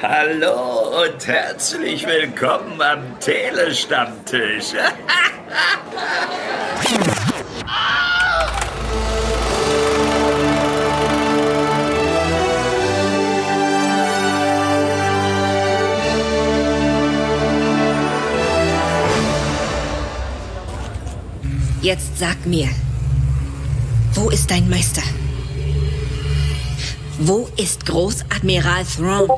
Hallo und herzlich willkommen am Tele-Stammtisch. Jetzt sag mir, wo ist dein Meister? Wo ist Großadmiral Thrawn?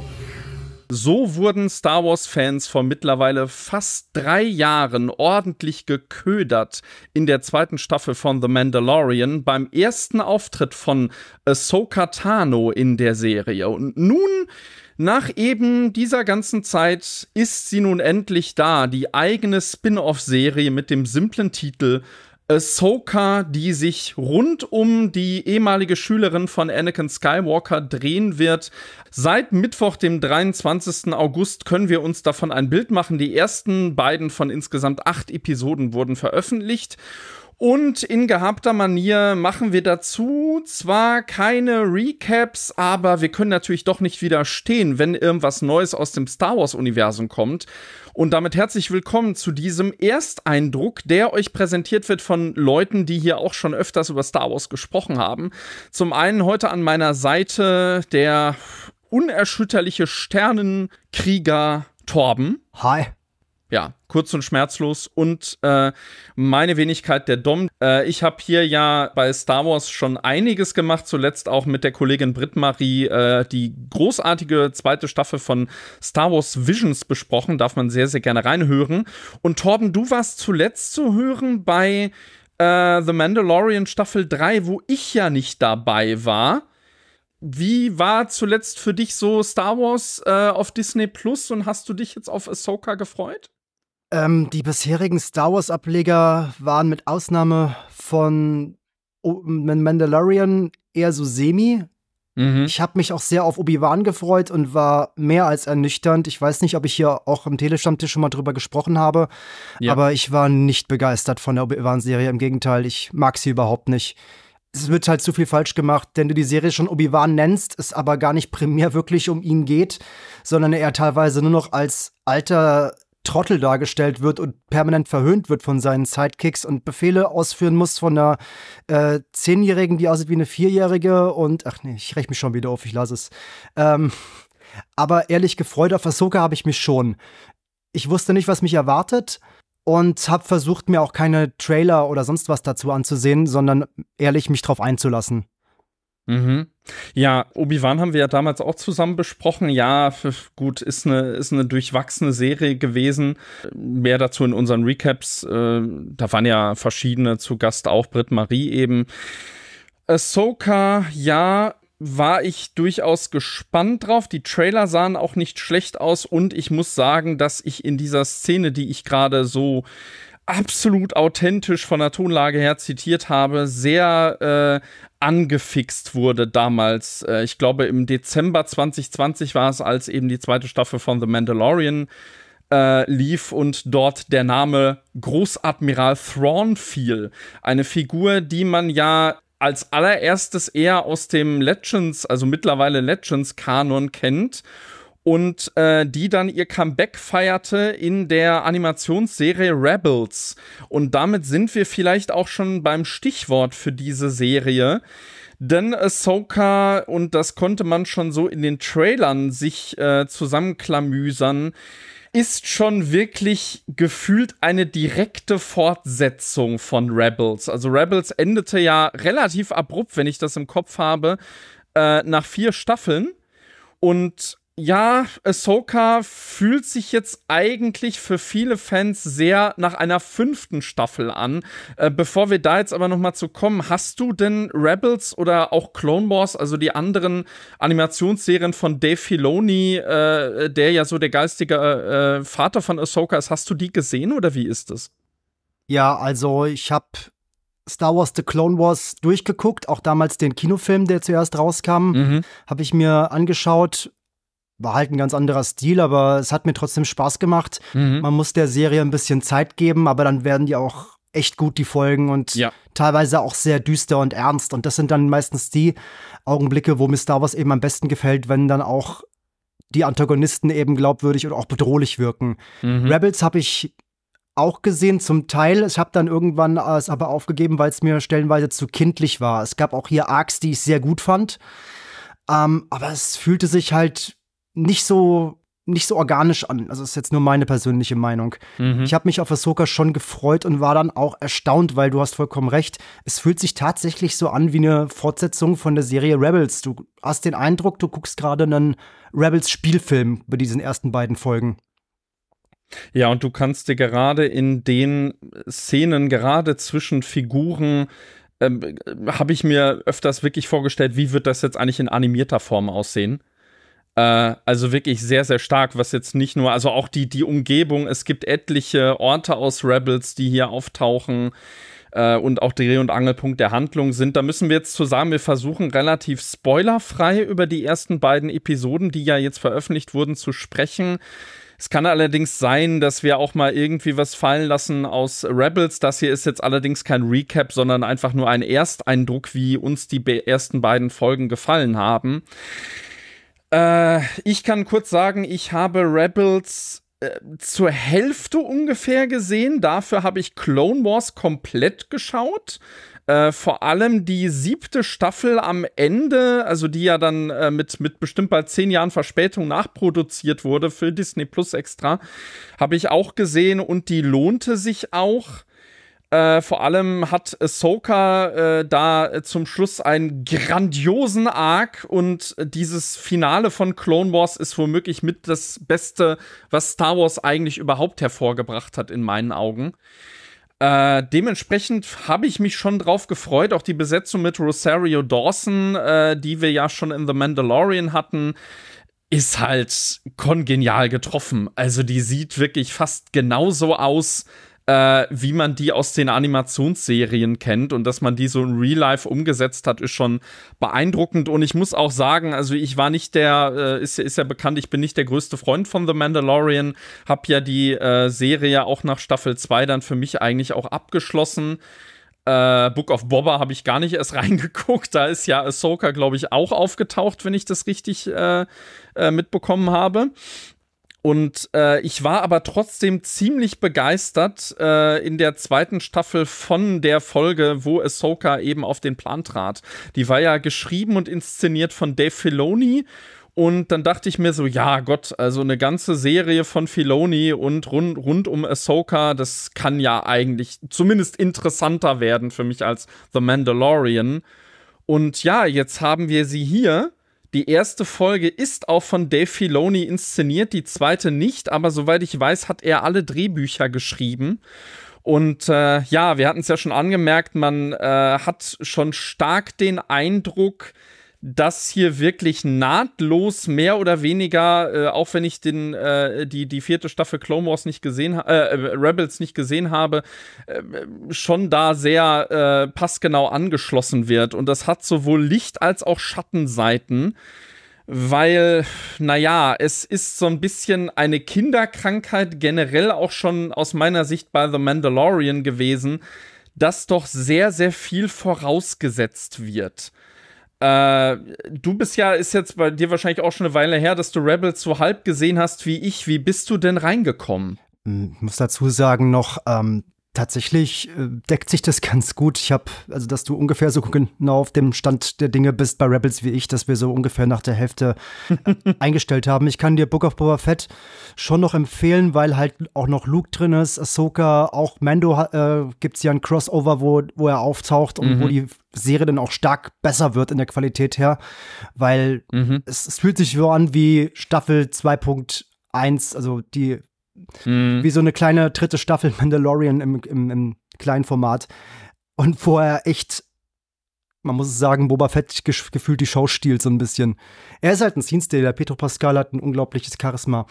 So wurden Star Wars-Fans vor mittlerweile fast 3 Jahren ordentlich geködert in der 2. Staffel von The Mandalorian beim ersten Auftritt von Ahsoka Tano in der Serie. Und nun, nach eben dieser ganzen Zeit, ist sie nun endlich da, die eigene Spin-off-Serie mit dem simplen Titel Ahsoka, die sich rund um die ehemalige Schülerin von Anakin Skywalker drehen wird. Seit Mittwoch, dem 23. August, können wir uns davon ein Bild machen. Die ersten beiden von insgesamt 8 Episoden wurden veröffentlicht. Und in gehabter Manier machen wir dazu zwar keine Recaps, aber wir können natürlich doch nicht widerstehen, wenn irgendwas Neues aus dem Star Wars-Universum kommt. Und damit herzlich willkommen zu diesem Ersteindruck, der euch präsentiert wird von Leuten, die hier auch schon öfters über Star Wars gesprochen haben. Zum einen heute an meiner Seite der unerschütterliche Sternenkrieger Torben. Hi. Ja, kurz und schmerzlos. Und meine Wenigkeit, der Dom. Ich habe hier ja bei Star Wars schon einiges gemacht, zuletzt auch mit der Kollegin Britt-Marie die großartige 2. Staffel von Star Wars Visions besprochen. Darf man sehr, sehr gerne reinhören. Und Torben, du warst zuletzt zu hören bei The Mandalorian Staffel 3, wo ich ja nicht dabei war. Wie war zuletzt für dich so Star Wars auf Disney+ und hast du dich jetzt auf Ahsoka gefreut? Die bisherigen Star Wars-Ableger waren mit Ausnahme von Mandalorian eher so semi. Mhm. Ich habe mich auch sehr auf Obi-Wan gefreut und war mehr als ernüchternd. Ich weiß nicht, ob ich hier auch im Tele-Stammtisch schon mal drüber gesprochen habe, ja, aber ich war nicht begeistert von der Obi-Wan-Serie. Im Gegenteil, ich mag sie überhaupt nicht. Es wird halt zu viel falsch gemacht, denn du die Serie schon Obi-Wan nennst, es aber gar nicht primär wirklich um ihn geht, sondern er teilweise nur noch als alter Trottel dargestellt wird und permanent verhöhnt wird von seinen Sidekicks und Befehle ausführen muss von einer 10-Jährigen, die aussieht wie eine 4-Jährige und, ach nee, ich rechne mich schon wieder auf, ich lasse es. Aber ehrlich, gefreut auf Ahsoka habe ich mich schon. Ich wusste nicht, was mich erwartet und habe versucht, mir auch keine Trailer oder sonst was dazu anzusehen, sondern ehrlich mich drauf einzulassen. Mhm. Ja, Obi-Wan haben wir ja damals auch zusammen besprochen. Ja, gut, ist eine durchwachsene Serie gewesen. Mehr dazu in unseren Recaps. Da waren ja verschiedene zu Gast, auch Britt-Marie eben. Ahsoka, ja, war ich durchaus gespannt drauf. Die Trailer sahen auch nicht schlecht aus und ich muss sagen, dass ich in dieser Szene, die ich gerade so absolut authentisch von der Tonlage her zitiert habe, sehr angefixt wurde damals. Ich glaube, im Dezember 2020 war es, als eben die 2. Staffel von The Mandalorian lief und dort der Name Großadmiral Thrawn fiel. Eine Figur, die man ja als allererstes eher aus dem Legends, also mittlerweile Legends-Kanon kennt und die dann ihr Comeback feierte in der Animationsserie Rebels. Und damit sind wir vielleicht auch schon beim Stichwort für diese Serie. Denn Ahsoka, und das konnte man schon so in den Trailern sich zusammenklamüsern, ist schon wirklich gefühlt eine direkte Fortsetzung von Rebels. Also Rebels endete ja relativ abrupt, wenn ich das im Kopf habe, nach 4 Staffeln. Und ja, Ahsoka fühlt sich jetzt eigentlich für viele Fans sehr nach einer 5. Staffel an. Bevor wir da jetzt aber noch mal zu kommen, hast du denn Rebels oder auch Clone Wars, also die anderen Animationsserien von Dave Filoni, der ja so der geistige Vater von Ahsoka ist, hast du die gesehen oder wie ist es? Ja, also ich habe Star Wars: The Clone Wars durchgeguckt, auch damals den Kinofilm, der zuerst rauskam, habe ich mir angeschaut. War halt ein ganz anderer Stil, aber es hat mir trotzdem Spaß gemacht. Man muss der Serie ein bisschen Zeit geben, aber dann werden die auch echt gut, die Folgen, und ja, teilweise auch sehr düster und ernst. Und das sind dann meistens die Augenblicke, wo mir Star Wars eben am besten gefällt, wenn dann auch die Antagonisten eben glaubwürdig und auch bedrohlich wirken. Mhm. Rebels habe ich auch gesehen, zum Teil. Ich habe dann irgendwann es aber aufgegeben, weil es mir stellenweise zu kindlich war. Es gab auch hier Arcs, die ich sehr gut fand. Aber es fühlte sich halt nicht so organisch an. Also das ist jetzt nur meine persönliche Meinung. Mhm. Ich habe mich auf Ahsoka schon gefreut und war dann auch erstaunt, weil du hast vollkommen recht. Es fühlt sich tatsächlich so an wie eine Fortsetzung von der Serie Rebels. Du hast den Eindruck, du guckst gerade einen Rebels-Spielfilm bei diesen ersten beiden Folgen. Ja, und du kannst dir gerade in den Szenen, gerade zwischen Figuren, habe ich mir öfters wirklich vorgestellt, wie wird das jetzt eigentlich in animierter Form aussehen? Also wirklich sehr, sehr stark, was jetzt nicht nur, also auch die Umgebung, es gibt etliche Orte aus Rebels, die hier auftauchen, und auch Dreh- und Angelpunkt der Handlung sind. Da müssen wir jetzt zusammen, wir versuchen relativ spoilerfrei über die ersten beiden Episoden, die ja jetzt veröffentlicht wurden, zu sprechen. Es kann allerdings sein, dass wir auch mal irgendwie was fallen lassen aus Rebels. Das hier ist jetzt allerdings kein Recap, sondern einfach nur ein Ersteindruck, wie uns die ersten beiden Folgen gefallen haben. Ich kann kurz sagen, ich habe Rebels zur Hälfte ungefähr gesehen. Dafür habe ich Clone Wars komplett geschaut. Vor allem die 7. Staffel am Ende, also die ja dann mit bestimmt bald 10 Jahren Verspätung nachproduziert wurde für Disney+ extra, habe ich auch gesehen, und die lohnte sich auch. Vor allem hat Ahsoka da zum Schluss einen grandiosen Arc, und dieses Finale von Clone Wars ist womöglich mit das Beste, was Star Wars eigentlich überhaupt hervorgebracht hat in meinen Augen. Dementsprechend habe ich mich schon drauf gefreut, auch die Besetzung mit Rosario Dawson, die wir ja schon in The Mandalorian hatten, ist halt kongenial getroffen. Also die sieht wirklich fast genauso aus, wie man die aus den Animationsserien kennt, und dass man die so in Real Life umgesetzt hat, ist schon beeindruckend. Und ich muss auch sagen, also ich war nicht der, ist ja bekannt, ich bin nicht der größte Freund von The Mandalorian, hab ja die Serie auch nach Staffel 2 dann für mich eigentlich auch abgeschlossen. Book of Boba habe ich gar nicht erst reingeguckt, da ist ja Ahsoka, glaube ich, auch aufgetaucht, wenn ich das richtig mitbekommen habe. Und ich war aber trotzdem ziemlich begeistert in der 2. Staffel von der Folge, wo Ahsoka eben auf den Plan trat. Die war ja geschrieben und inszeniert von Dave Filoni. Und dann dachte ich mir so, ja Gott, also eine ganze Serie von Filoni und rund um Ahsoka, das kann ja eigentlich zumindest interessanter werden für mich als The Mandalorian. Und ja, jetzt haben wir sie hier. Die erste Folge ist auch von Dave Filoni inszeniert, die zweite nicht, aber soweit ich weiß, hat er alle Drehbücher geschrieben. Und ja, wir hatten es ja schon angemerkt, man hat schon stark den Eindruck, dass hier wirklich nahtlos mehr oder weniger, auch wenn ich die 4. Staffel Clone Wars nicht gesehen, Rebels nicht gesehen habe, schon da sehr passgenau angeschlossen wird. Und das hat sowohl Licht- als auch Schattenseiten, weil, naja, es ist so ein bisschen eine Kinderkrankheit generell auch schon aus meiner Sicht bei The Mandalorian gewesen, dass doch sehr, sehr viel vorausgesetzt wird. Du bist ja, ist jetzt bei dir wahrscheinlich auch schon eine Weile her, dass du Rebels so halb gesehen hast wie ich. Wie bist du denn reingekommen? Ich muss dazu sagen noch, tatsächlich deckt sich das ganz gut. Ich habe, also dass du ungefähr so genau auf dem Stand der Dinge bist bei Rebels wie ich, dass wir so ungefähr nach der Hälfte eingestellt haben. Ich kann dir Book of Boba Fett schon noch empfehlen, weil halt auch noch Luke drin ist, Ahsoka, auch Mando gibt es ja ein Crossover, wo er auftaucht und wo die Serie dann auch stark besser wird in der Qualität her, weil es fühlt sich so an wie Staffel 2.1, also die wie so eine kleine 3. Staffel Mandalorian im kleinen Format. Und vorher echt, man muss sagen, Boba Fett gefühlt die Show stiehlt so ein bisschen. Er ist halt ein Scene-Stealer. Pedro Pascal hat ein unglaubliches Charisma.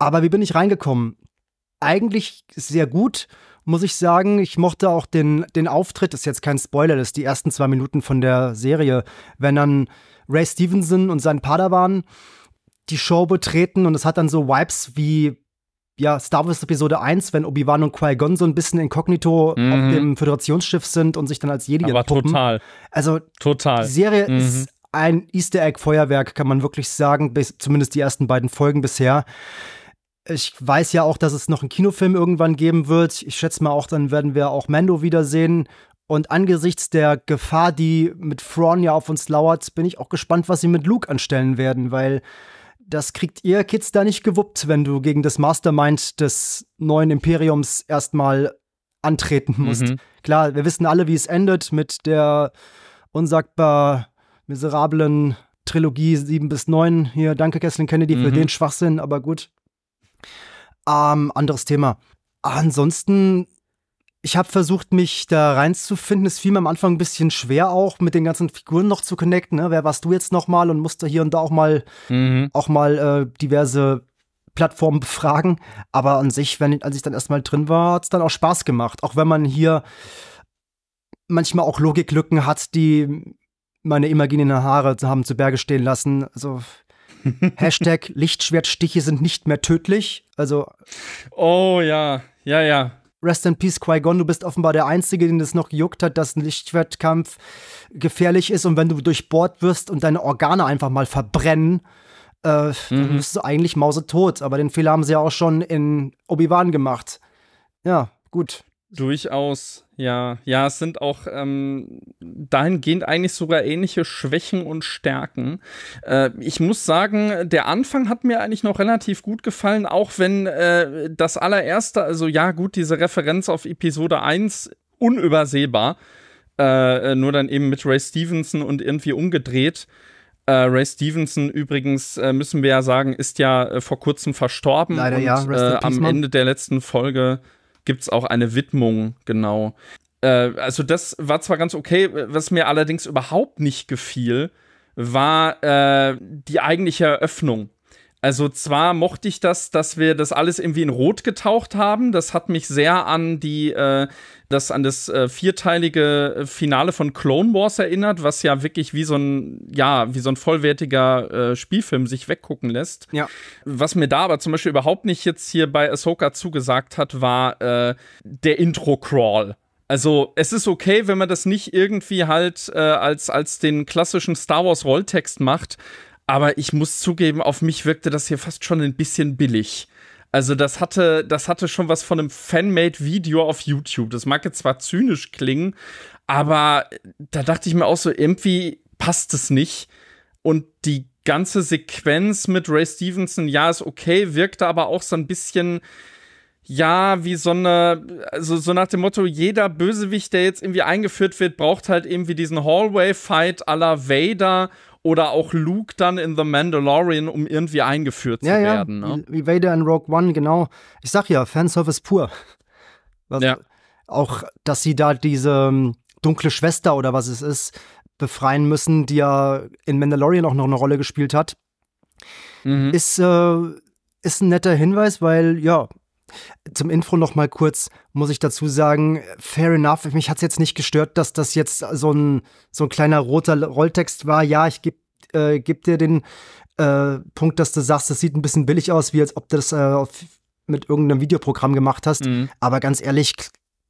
Aber wie bin ich reingekommen? Eigentlich sehr gut, muss ich sagen. Ich mochte auch den Auftritt, ist jetzt kein Spoiler, das ist die ersten 2 Minuten von der Serie, wenn dann Ray Stevenson und sein Padawan die Show betreten, und es hat dann so Vibes wie ja, Star Wars Episode 1, wenn Obi-Wan und Qui-Gon so ein bisschen inkognito auf dem Föderationsschiff sind und sich dann als Jedi entpuppen. Total. Also, total. Die Serie ist ein Easter Egg-Feuerwerk, kann man wirklich sagen, bis, zumindest die ersten beiden Folgen bisher. Ich weiß ja auch, dass es noch einen Kinofilm irgendwann geben wird. Ich schätze mal auch, dann werden wir auch Mando wiedersehen. Und angesichts der Gefahr, die mit Thrawn ja auf uns lauert, bin ich auch gespannt, was sie mit Luke anstellen werden, weil das kriegt ihr Kids da nicht gewuppt, wenn du gegen das Mastermind des neuen Imperiums erstmal antreten musst. Klar, wir wissen alle, wie es endet mit der unsagbar miserablen Trilogie 7 bis 9. Hier, danke Kathleen Kennedy für den Schwachsinn, aber gut. Anderes Thema. Ansonsten, ich habe versucht, mich da reinzufinden. Es fiel mir am Anfang ein bisschen schwer auch, mit den ganzen Figuren noch zu connecten. Ne? Wer warst du jetzt nochmal? Und musste hier und da auch mal, diverse Plattformen befragen. Aber an sich, als ich dann erstmal drin war, hat es dann auch Spaß gemacht. Auch wenn man hier manchmal auch Logiklücken hat, die meine imaginären Haare haben zu Berge stehen lassen. Also Hashtag Lichtschwertstiche sind nicht mehr tödlich. Also oh ja, ja, ja. Rest in Peace, Qui-Gon, du bist offenbar der Einzige, den das noch gejuckt hat, dass ein Lichtschwertkampf gefährlich ist. Und wenn du durchbohrt wirst und deine Organe einfach mal verbrennen, dann bist du eigentlich mausetot. Aber den Fehler haben sie ja auch schon in Obi-Wan gemacht. Ja, gut. Durchaus, ja. Ja, es sind auch dahingehend eigentlich sogar ähnliche Schwächen und Stärken. Ich muss sagen, der Anfang hat mir eigentlich noch relativ gut gefallen, auch wenn das allererste, also ja gut, diese Referenz auf Episode 1, unübersehbar, nur dann eben mit Ray Stevenson und irgendwie umgedreht. Ray Stevenson übrigens, müssen wir ja sagen, ist ja vor kurzem verstorben. Leider, und, ja. Am Ende der letzten Folge gibt es auch eine Widmung, genau. Also das war zwar ganz okay, was mir allerdings überhaupt nicht gefiel, war die eigentliche Eröffnung. Also zwar mochte ich das, dass wir das alles irgendwie in Rot getaucht haben. Das hat mich sehr an das vierteilige Finale von Clone Wars erinnert, was ja wirklich wie so ein vollwertiger Spielfilm sich weggucken lässt. Ja. Was mir da aber zum Beispiel überhaupt nicht jetzt hier bei Ahsoka zugesagt hat, war der Intro-Crawl. Also es ist okay, wenn man das nicht irgendwie halt als den klassischen Star Wars Rolltext macht, aber ich muss zugeben, auf mich wirkte das hier fast schon ein bisschen billig. Also das hatte schon was von einem Fanmade-Video auf YouTube. Das mag jetzt zwar zynisch klingen, aber da dachte ich mir auch so, irgendwie passt es nicht. Und die ganze Sequenz mit Ray Stevenson, ja, ist okay, wirkte aber auch so ein bisschen, ja, wie so eine, also so nach dem Motto, jeder Bösewicht, der jetzt irgendwie eingeführt wird, braucht halt irgendwie diesen Hallway-Fight à la Vader oder auch Luke dann in The Mandalorian, um irgendwie eingeführt zu werden. Ne? Wie Vader in Rogue One, genau. Ich sag ja, Fanservice pur. Was, ja. Auch, dass sie da diese dunkle Schwester oder was es ist, befreien müssen, die ja in Mandalorian auch noch eine Rolle gespielt hat, ist ein netter Hinweis, weil, ja, zum Intro noch mal kurz, muss ich dazu sagen, fair enough, mich hat es jetzt nicht gestört, dass das jetzt so ein kleiner roter Rolltext war. Ja, ich geb dir den Punkt, dass du sagst, das sieht ein bisschen billig aus, wie als ob du das mit irgendeinem Videoprogramm gemacht hast. Aber ganz ehrlich,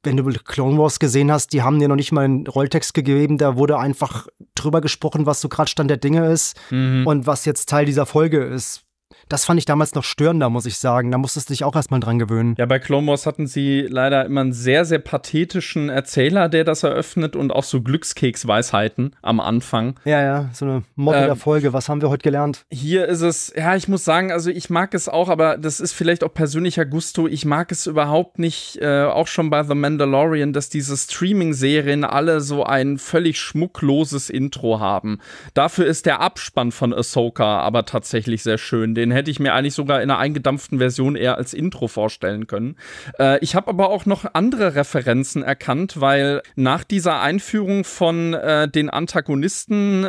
wenn du Clone Wars gesehen hast, die haben dir noch nicht mal einen Rolltext gegeben, da wurde einfach drüber gesprochen, was so gerade Stand der Dinge ist und was jetzt Teil dieser Folge ist. Das fand ich damals noch störender, muss ich sagen. Da musstest du dich auch erstmal dran gewöhnen. Ja, bei Clone Wars hatten sie leider immer einen sehr, sehr pathetischen Erzähler, der das eröffnet, und auch so Glückskeksweisheiten am Anfang. Ja, ja, so eine Model der Folge. Was haben wir heute gelernt? Hier ist es, ja, ich muss sagen, also ich mag es auch, aber das ist vielleicht auch persönlicher Gusto. Ich mag es überhaupt nicht, auch schon bei The Mandalorian, dass diese Streaming-Serien alle so ein völlig schmuckloses Intro haben. Dafür ist der Abspann von Ahsoka aber tatsächlich sehr schön. Den hätte ich mir eigentlich sogar in einer eingedampften Version eher als Intro vorstellen können. Ich habe aber auch noch andere Referenzen erkannt, weil nach dieser Einführung von den Antagonisten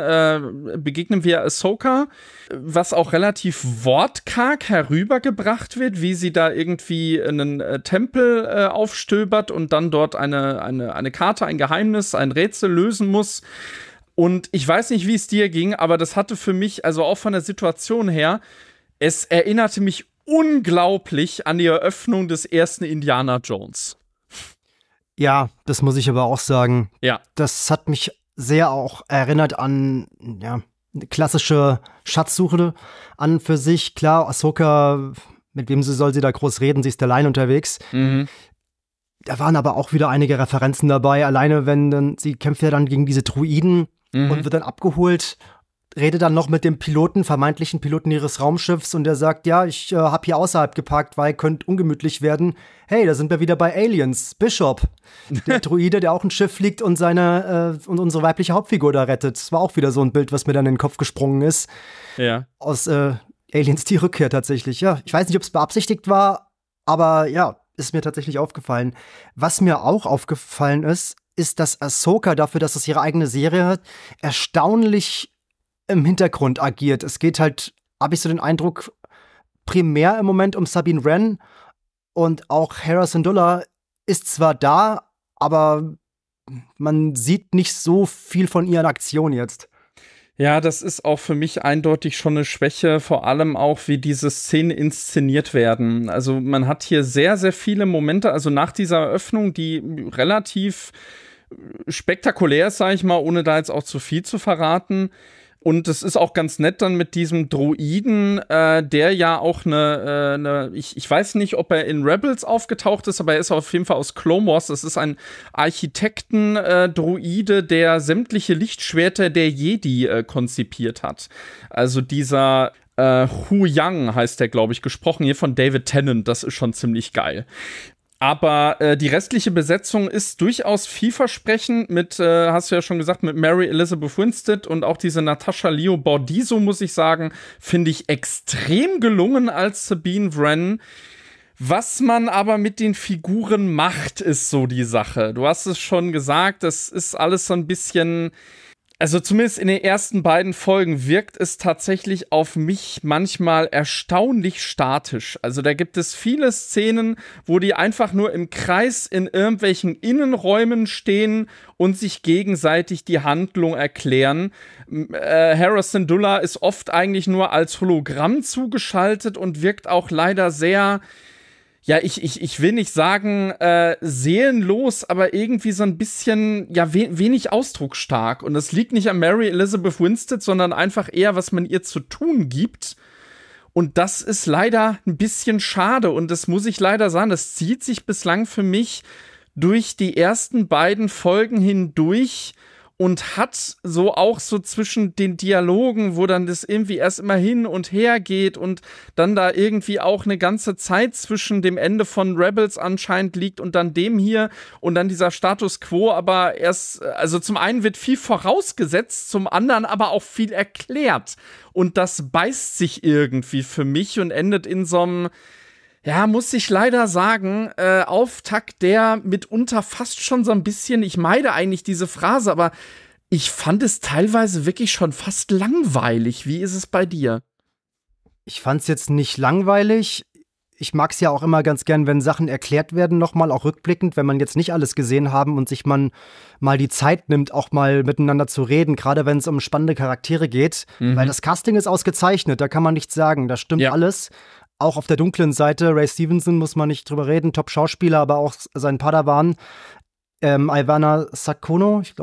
begegnen wir Ahsoka, was auch relativ wortkarg herübergebracht wird, wie sie da irgendwie einen Tempel aufstöbert und dann dort eine Karte, ein Geheimnis, ein Rätsel lösen muss. Und ich weiß nicht, wie es dir ging, aber das hatte für mich, also auch von der Situation her, es erinnerte mich unglaublich an die Eröffnung des ersten Indiana Jones. Ja, das muss ich aber auch sagen. Ja. Das hat mich sehr auch erinnert an, ja, eine klassische Schatzsuche an für sich. Klar, Ahsoka, mit wem soll sie da groß reden? Sie ist allein unterwegs. Mhm. Da waren aber auch wieder einige Referenzen dabei. Alleine, wenn dann, sie kämpft ja dann gegen diese Druiden und wird dann abgeholt, redet dann noch mit dem Piloten, vermeintlichen Piloten ihres Raumschiffs, und der sagt, ja, ich habe hier außerhalb geparkt, weil könnte ungemütlich werden. Hey, da sind wir wieder bei Aliens. Bishop, der Druide, der auch ein Schiff fliegt und seine und unsere weibliche Hauptfigur da rettet. Das war auch wieder so ein Bild, was mir dann in den Kopf gesprungen ist. Ja. Aus Aliens die Rückkehr tatsächlich. Ja, ich weiß nicht, ob es beabsichtigt war, aber ja, ist mir tatsächlich aufgefallen. Was mir auch aufgefallen ist, dass Ahsoka dafür, dass es ihre eigene Serie hat, erstaunlich im Hintergrund agiert. Es geht halt, habe ich so den Eindruck, primär im Moment um Sabine Wren, und auch Hera Syndulla ist zwar da, aber man sieht nicht so viel von ihr in Aktion jetzt. Ja, das ist auch für mich eindeutig schon eine Schwäche, vor allem auch, wie diese Szenen inszeniert werden. Also man hat hier sehr, sehr viele Momente, also nach dieser Eröffnung, die relativ spektakulär ist, sage ich mal, ohne da jetzt auch zu viel zu verraten. Und es ist auch ganz nett dann mit diesem Droiden, der ja auch eine ich weiß nicht, ob er in Rebels aufgetaucht ist, aber er ist auf jeden Fall aus Clone Wars. Das ist ein Architekten-Droide, der sämtliche Lichtschwerter der Jedi konzipiert hat. Also dieser Huyang heißt der, glaube ich, gesprochen, hier von David Tennant. Das ist schon ziemlich geil. Aber die restliche Besetzung ist durchaus vielversprechend mit, hast du ja schon gesagt, mit Mary Elizabeth Winstead und auch diese Natasha Liu Bordizzo, muss ich sagen, finde ich extrem gelungen als Sabine Wren. Was man aber mit den Figuren macht, ist so die Sache. Du hast es schon gesagt, das ist alles so ein bisschen... Also zumindest in den ersten beiden Folgen wirkt es tatsächlich auf mich manchmal erstaunlich statisch. Also da gibt es viele Szenen, wo die einfach nur im Kreis in irgendwelchen Innenräumen stehen und sich gegenseitig die Handlung erklären. Hera Syndulla ist oft eigentlich nur als Hologramm zugeschaltet und wirkt auch leider sehr... Ja, ich will nicht sagen seelenlos, aber irgendwie so ein bisschen, ja, wenig ausdrucksstark. Und das liegt nicht an Mary Elizabeth Winstead, sondern einfach eher, was man ihr zu tun gibt. Und das ist leider ein bisschen schade. Und das muss ich leider sagen, das zieht sich bislang für mich durch die ersten beiden Folgen hindurch und hat so auch so zwischen den Dialogen, wo dann das irgendwie erst immer hin und her geht und dann da irgendwie auch eine ganze Zeit zwischen dem Ende von Rebels anscheinend liegt und dann dem hier und dann dieser Status Quo, aber erst, also zum einen wird viel vorausgesetzt, zum anderen aber auch viel erklärt, und das beißt sich irgendwie für mich und endet in so einem, ja, muss ich leider sagen, Auftakt, der mitunter fast schon so ein bisschen, ich meide eigentlich diese Phrase, aber ich fand es teilweise wirklich schon fast langweilig. Wie ist es bei dir? Ich fand es jetzt nicht langweilig. Ich mag es ja auch immer ganz gern, wenn Sachen erklärt werden, nochmal, auch rückblickend, wenn man jetzt nicht alles gesehen haben und sich man mal die Zeit nimmt, auch mal miteinander zu reden, gerade wenn es um spannende Charaktere geht. Weil das Casting ist ausgezeichnet, da kann man nichts sagen, da stimmt alles. Auch auf der dunklen Seite, Ray Stevenson, muss man nicht drüber reden, Top-Schauspieler, aber auch sein Padawan, Ivana Sakono, ich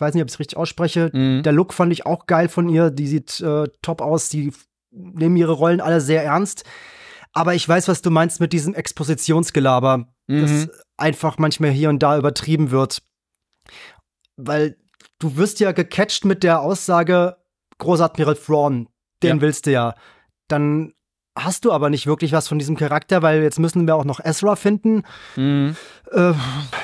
weiß nicht, ob ich es richtig ausspreche, der Look fand ich auch geil von ihr, die sieht top aus, die nehmen ihre Rollen alle sehr ernst, aber ich weiß, was du meinst mit diesem Expositionsgelaber, das einfach manchmal hier und da übertrieben wird, weil du wirst ja gecatcht mit der Aussage, Großadmiral Thrawn, den willst du ja, dann hast du aber nicht wirklich was von diesem Charakter, weil jetzt müssen wir auch noch Ezra finden.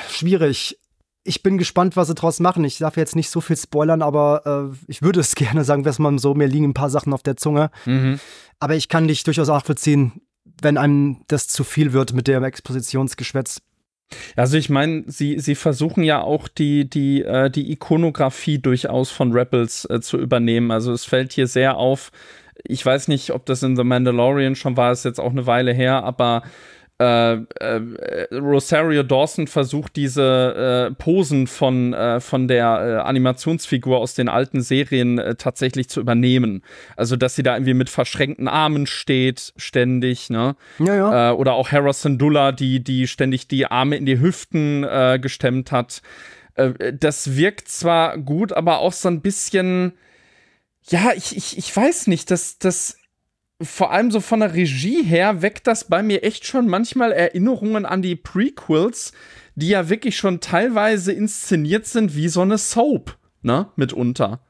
Schwierig. Ich bin gespannt, was sie draus machen. Ich darf jetzt nicht so viel spoilern, aber ich würde es gerne sagen, dass man so, mir liegen ein paar Sachen auf der Zunge. Aber ich kann dich durchaus nachvollziehen, wenn einem das zu viel wird mit dem Expositionsgeschwätz. Also ich meine, sie versuchen ja auch die Ikonografie durchaus von Rebels zu übernehmen. Also es fällt hier sehr auf, ich weiß nicht, ob das in The Mandalorian schon war, ist jetzt auch eine Weile her, aber Rosario Dawson versucht, diese Posen von der Animationsfigur aus den alten Serien tatsächlich zu übernehmen. Also, dass sie da irgendwie mit verschränkten Armen steht, ständig, ne? Ja, ja. Oder auch Hera Syndulla, die ständig die Arme in die Hüften gestemmt hat. Das wirkt zwar gut, aber auch so ein bisschen, ja, ich weiß nicht, das vor allem so von der Regie her weckt das bei mir echt schon manchmal Erinnerungen an die Prequels, die ja wirklich schon teilweise inszeniert sind wie so eine Soap, ne, mitunter.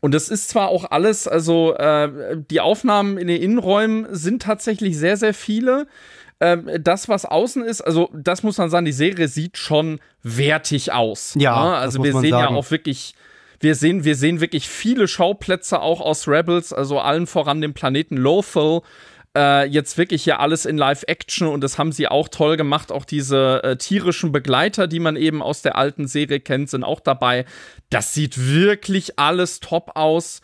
Und das ist zwar auch alles, also die Aufnahmen in den Innenräumen sind tatsächlich sehr, sehr viele. Das, was außen ist, also das muss man sagen, die Serie sieht schon wertig aus. Ja, ne? Also wir sehen ja auch wirklich... Wir sehen wirklich viele Schauplätze auch aus Rebels, also allen voran dem Planeten Lothal. Jetzt wirklich hier alles in Live-Action und das haben sie auch toll gemacht. Auch diese tierischen Begleiter, die man eben aus der alten Serie kennt, sind auch dabei. Das sieht wirklich alles top aus.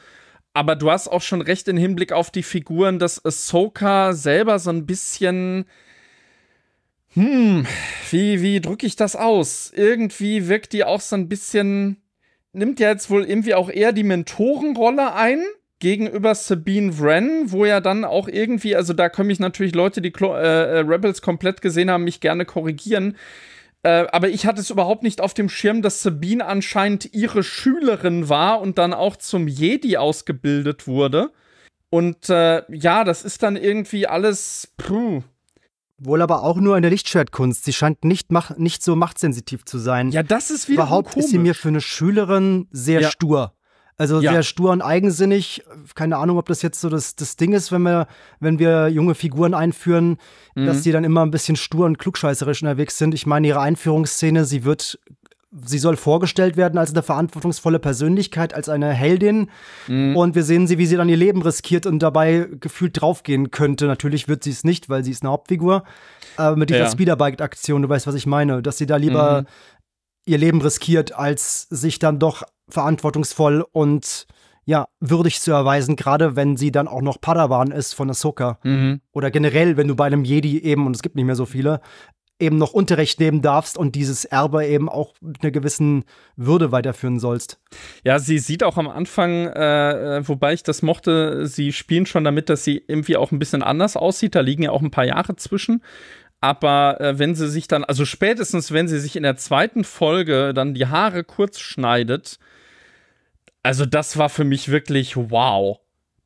Aber du hast auch schon recht im Hinblick auf die Figuren, dass Ahsoka selber so ein bisschen... Wie drücke ich das aus? Irgendwie wirkt die auch so ein bisschen... nimmt ja jetzt wohl irgendwie auch eher die Mentorenrolle ein gegenüber Sabine Wren, wo ja dann auch irgendwie, also da können mich natürlich Leute, die Rebels komplett gesehen haben, mich gerne korrigieren. Aber ich hatte es überhaupt nicht auf dem Schirm, dass Sabine anscheinend ihre Schülerin war und dann auch zum Jedi ausgebildet wurde. Und ja, das ist dann irgendwie alles... Wohl aber auch nur in der Lichtschwertkunst. Sie scheint nicht so machtsensitiv zu sein. Ja, das ist wieder überhaupt komisch. Ist sie mir für eine Schülerin sehr stur. Also sehr stur und eigensinnig. Keine Ahnung, ob das jetzt so das Ding ist, wenn wir junge Figuren einführen, dass die dann immer ein bisschen stur und klugscheißerisch unterwegs sind. Ich meine, ihre Einführungsszene, sie soll vorgestellt werden als eine verantwortungsvolle Persönlichkeit, als eine Heldin. Und wir sehen sie, wie sie dann ihr Leben riskiert und dabei gefühlt draufgehen könnte. Natürlich wird sie es nicht, weil sie ist eine Hauptfigur. Aber mit dieser Speederbike-Aktion, du weißt, was ich meine, dass sie da lieber ihr Leben riskiert, als sich dann doch verantwortungsvoll und ja, würdig zu erweisen, gerade wenn sie dann auch noch Padawan ist von Ahsoka. Oder generell, wenn du bei einem Jedi eben, und es gibt nicht mehr so viele, eben noch Unterricht nehmen darfst und dieses Erbe eben auch mit einer gewissen Würde weiterführen sollst. Ja, sie sieht auch am Anfang, wobei ich das mochte, sie spielen schon damit, dass sie irgendwie auch ein bisschen anders aussieht. Da liegen ja auch ein paar Jahre zwischen. Aber wenn sie sich dann, also spätestens, wenn sie sich in der zweiten Folge dann die Haare kurz schneidet, also das war für mich wirklich wow.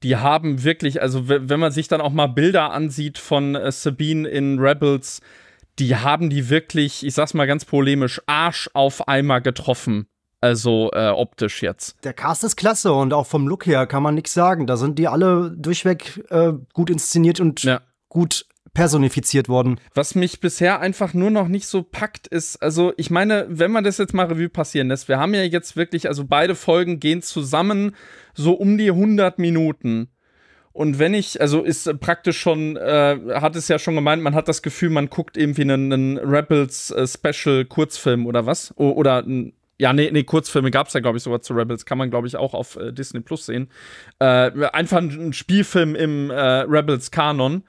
Die haben wirklich, also wenn man sich dann auch mal Bilder ansieht von Sabine in Rebels, die haben die wirklich, ich sag's mal ganz polemisch, Arsch auf Eimer getroffen. Also optisch jetzt. Der Cast ist klasse und auch vom Look her kann man nichts sagen. Da sind die alle durchweg gut inszeniert und gut personifiziert worden. Was mich bisher einfach nur noch nicht so packt ist, also ich meine, wenn man das jetzt mal Revue passieren lässt, wir haben ja jetzt wirklich, also beide Folgen gehen zusammen so um die 100 Minuten. Und wenn ich, also ist praktisch schon, hat es ja schon gemeint, man hat das Gefühl, man guckt irgendwie einen Rebels-Special-Kurzfilm oder was? Nee, Kurzfilme gab es ja, glaube ich, sogar zu Rebels. Kann man, glaube ich, auch auf Disney+ sehen. Einfach ein Spielfilm im Rebels-Kanon.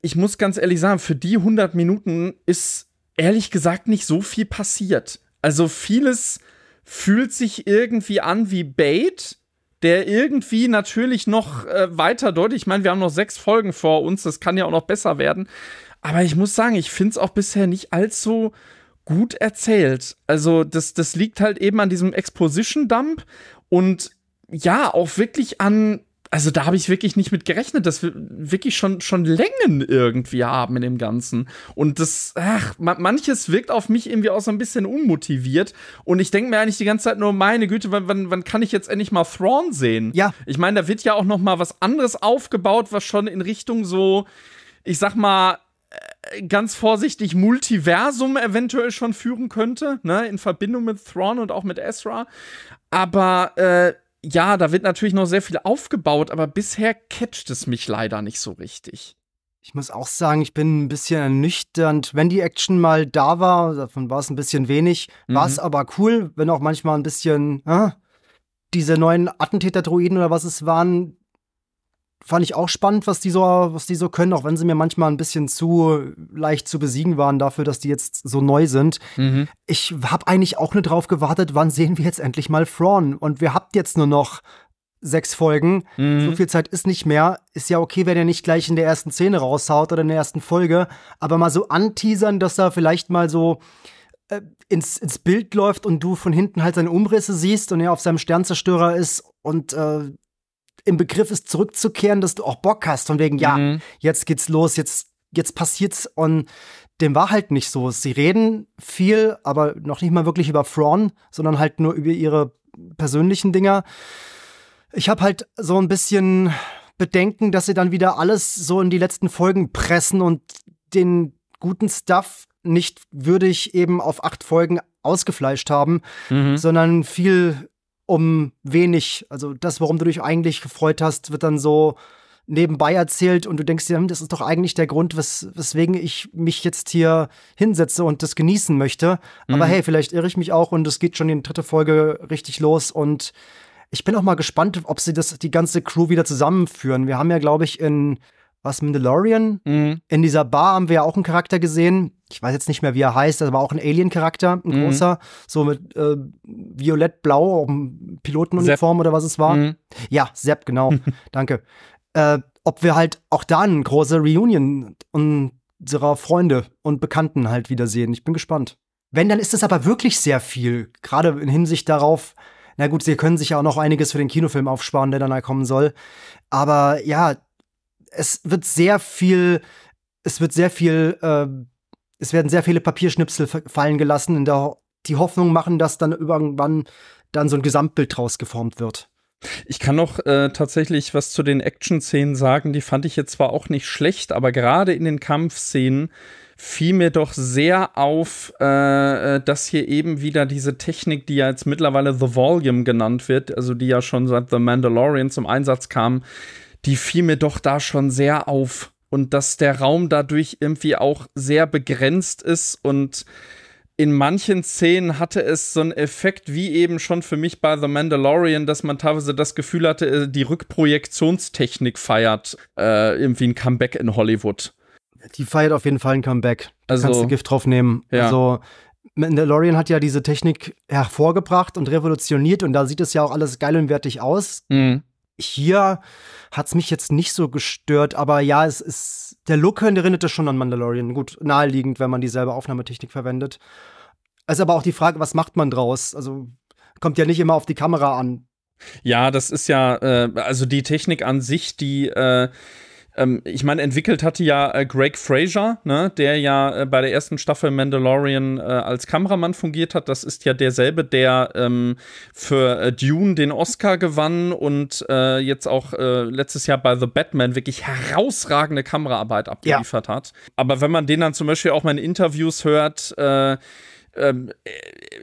Ich muss ganz ehrlich sagen, für die 100 Minuten ist ehrlich gesagt nicht so viel passiert. Also vieles fühlt sich irgendwie an wie Bait, der irgendwie natürlich noch weiter deutlich, ich meine, wir haben noch 6 Folgen vor uns, das kann ja auch noch besser werden, aber ich muss sagen, ich finde es auch bisher nicht allzu gut erzählt. Also das liegt halt eben an diesem Exposition-Dump und ja, auch wirklich an, also da habe ich wirklich nicht mit gerechnet, dass wir wirklich schon Längen irgendwie haben in dem Ganzen. Und das, manches wirkt auf mich irgendwie auch so ein bisschen unmotiviert. Und ich denke mir eigentlich die ganze Zeit nur, meine Güte, wann kann ich jetzt endlich mal Thrawn sehen? Ja. Ich meine, da wird ja auch noch mal was anderes aufgebaut, was schon in Richtung so, ich sag mal, ganz vorsichtig Multiversum eventuell schon führen könnte, ne? In Verbindung mit Thrawn und auch mit Ezra. Aber, ja, da wird natürlich noch sehr viel aufgebaut, aber bisher catcht es mich leider nicht so richtig. Ich muss auch sagen, ich bin ein bisschen ernüchternd. Wenn die Action mal da war, davon war es ein bisschen wenig, war es aber cool, wenn auch manchmal ein bisschen, diese neuen Attentäter-Droiden oder was es waren, Fand ich auch spannend, was die so können, auch wenn sie mir manchmal ein bisschen zu leicht zu besiegen waren dafür, dass die jetzt so neu sind. Mhm. Ich habe eigentlich auch nur drauf gewartet, wann sehen wir jetzt endlich mal Thrawn? Und wir habt jetzt nur noch 6 Folgen. Mhm. So viel Zeit ist nicht mehr. Ist ja okay, wenn er nicht gleich in der ersten Szene raushaut oder in der ersten Folge. Aber mal so anteasern, dass da vielleicht mal so ins Bild läuft und du von hinten halt seine Umrisse siehst und er auf seinem Sternzerstörer ist und im Begriff ist, zurückzukehren, dass du auch Bock hast. Von wegen, ja, jetzt geht's los, jetzt passiert's. Und dem war halt nicht so. Sie reden viel, aber noch nicht mal wirklich über Thrawn, sondern halt nur über ihre persönlichen Dinger. Ich habe halt so ein bisschen Bedenken, dass sie dann wieder alles so in die letzten Folgen pressen und den guten Stuff nicht würdig eben auf 8 Folgen ausgefleischt haben, sondern viel um wenig, also das, worum du dich eigentlich gefreut hast, wird dann so nebenbei erzählt und du denkst dir, das ist doch eigentlich der Grund, weswegen ich mich jetzt hier hinsetze und das genießen möchte. Aber hey, vielleicht irre ich mich auch und es geht schon in der 3. Folge richtig los und ich bin auch mal gespannt, ob sie das, die ganze Crew wieder zusammenführen. Wir haben ja, glaube ich, in Mandalorian, in dieser Bar haben wir ja auch einen Charakter gesehen. Ich weiß jetzt nicht mehr, wie er heißt, aber auch ein Alien-Charakter, ein großer, so mit violett-blau, Pilotenuniform oder was es war. Ja, Sepp, genau, danke. Ob wir halt auch da eine große Reunion unserer Freunde und Bekannten halt wiedersehen. Ich bin gespannt. Wenn, dann ist es aber wirklich sehr viel, gerade in Hinsicht darauf, na gut, sie können sich ja auch noch einiges für den Kinofilm aufsparen, der danach kommen soll. Aber ja, es werden sehr viele Papierschnipsel fallen gelassen, in der die Hoffnung machen, dass dann irgendwann dann so ein Gesamtbild draus geformt wird. Ich kann noch tatsächlich was zu den Action-Szenen sagen, die fand ich jetzt zwar auch nicht schlecht, aber gerade in den Kampfszenen fiel mir doch sehr auf, dass hier eben wieder diese Technik, die ja jetzt mittlerweile The Volume genannt wird, also die ja schon seit The Mandalorian zum Einsatz kam, die fiel mir doch da schon sehr auf. Und dass der Raum dadurch irgendwie auch sehr begrenzt ist. Und in manchen Szenen hatte es so einen Effekt, wie eben schon für mich bei The Mandalorian, dass man teilweise das Gefühl hatte, die Rückprojektionstechnik feiert irgendwie ein Comeback in Hollywood. Die feiert auf jeden Fall ein Comeback. Da kannst du Gift drauf nehmen. Ja. Also Mandalorian hat ja diese Technik hervorgebracht und revolutioniert. Und da sieht es ja auch alles geil und wertig aus. Hier hat es mich jetzt nicht so gestört, aber ja, es ist, der Look erinnerte schon an Mandalorian. Gut, naheliegend, wenn man dieselbe Aufnahmetechnik verwendet. Also aber auch die Frage, was macht man draus? Also kommt ja nicht immer auf die Kamera an. Ja, das ist ja, also die Technik an sich, die ich meine, entwickelt hatte ja Greg Fraser, ne, der ja bei der ersten Staffel Mandalorian als Kameramann fungiert hat. Das ist ja derselbe, der für Dune den Oscar gewann und jetzt auch letztes Jahr bei The Batman wirklich herausragende Kameraarbeit abgeliefert hat. Aber wenn man den dann zum Beispiel auch mal in Interviews hört,